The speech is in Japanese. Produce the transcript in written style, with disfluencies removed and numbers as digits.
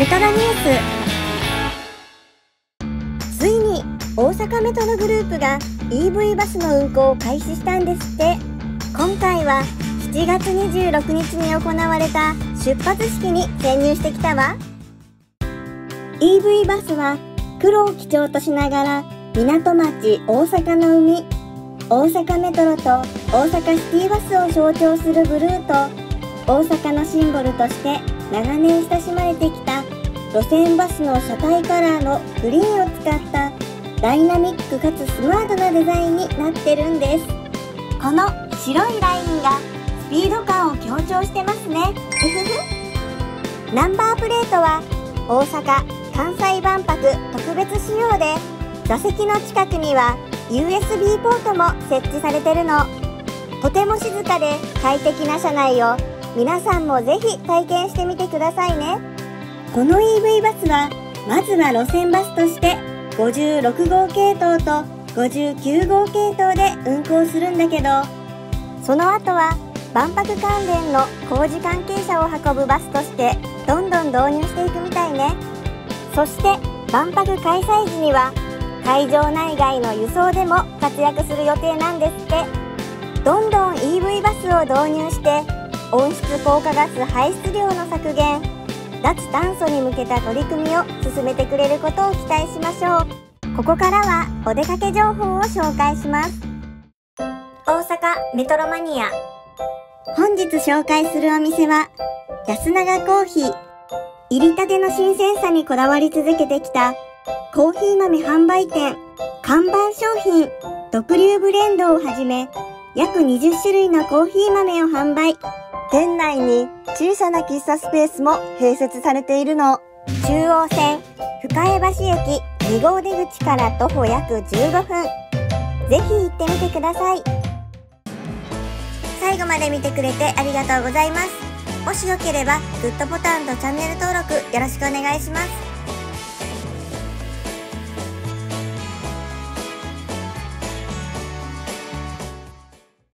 ウトラニュース。ついに大阪メトログループが EV バスの運行を開始したんですって。今回は7月26日に行われた出発式に潜入してきたわ。 EV バスは黒を基調としながら港町大阪の海、大阪メトロと大阪シティバスを象徴するブルーと、大阪のシンボルとして長年親しまれてきた路線バスの車体カラーのグリーンを使ったダイナミックかつスマートなデザインになってるんです。この白いラインがスピード感を強調してますね。ナンバープレートは大阪・関西万博特別仕様で、座席の近くには USB ポートも設置されてるの。とても静かで快適な車内を皆さんもぜひ体験してみてくださいね。この EV バスはまずは路線バスとして56号系統と59号系統で運行するんだけど、その後は万博関連の工事関係者を運ぶバスとしてどんどん導入していくみたいね。そして万博開催時には会場内外の輸送でも活躍する予定なんですって。どんどん EV バスを導入して温室効果ガス排出量の削減、脱炭素に向けた取り組みを進めてくれることを期待しましょう。ここからはお出かけ情報を紹介します。大阪メトロマニア。本日紹介するお店は安永コーヒー。入りたての新鮮さにこだわり続けてきたコーヒー豆販売店。看板商品独流ブレンドをはじめ約20種類のコーヒー豆を販売。店内に小さな喫茶スペースも併設されているの。中央線深江橋駅2号出口から徒歩約15分。ぜひ行ってみてください。最後まで見てくれてありがとうございます。もしよければグッドボタンとチャンネル登録よろしくお願いします。